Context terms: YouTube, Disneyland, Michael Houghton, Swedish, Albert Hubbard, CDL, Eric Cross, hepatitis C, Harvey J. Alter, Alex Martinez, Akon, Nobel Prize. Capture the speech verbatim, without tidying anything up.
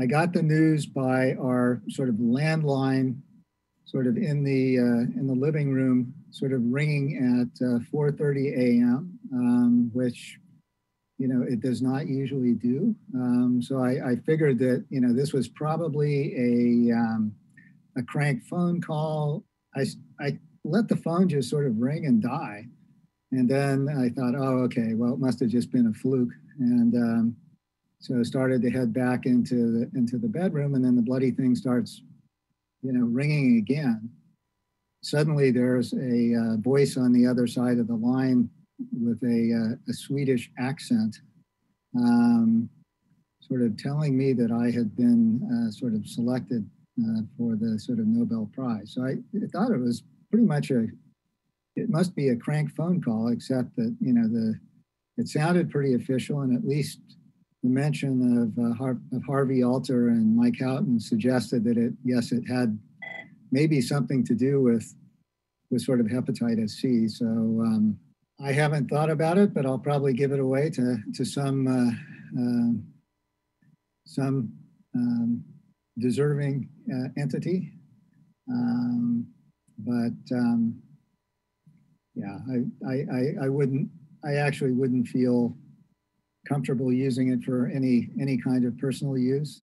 I got the news by our sort of landline, sort of in the uh, in the living room, sort of ringing at uh, four thirty a m, um, which, you know, it does not usually do. Um, so I, I figured that, you know, this was probably a um, a crank phone call. I, I let the phone just sort of ring and die. And then I thought, oh, okay, well, it must have just been a fluke. And um, so I started to head back into the, into the bedroom, and then the bloody thing starts, you know, ringing again. Suddenly there's a uh, voice on the other side of the line with a, uh, a Swedish accent, um, sort of telling me that I had been uh, sort of selected uh, for the sort of Nobel Prize. So I, I thought it was pretty much a, it must be a crank phone call, except that, you know, the, it sounded pretty official, and at least the mention of, uh, Har- of Harvey Alter and Mike Houghton suggested that it, yes, it had maybe something to do with, with sort of hepatitis C. So um, I haven't thought about it, but I'll probably give it away to, to some, uh, uh, some um, deserving uh, entity. Um, but um, yeah, I, I, I wouldn't, I actually wouldn't feel comfortable using it for any any kind of personal use.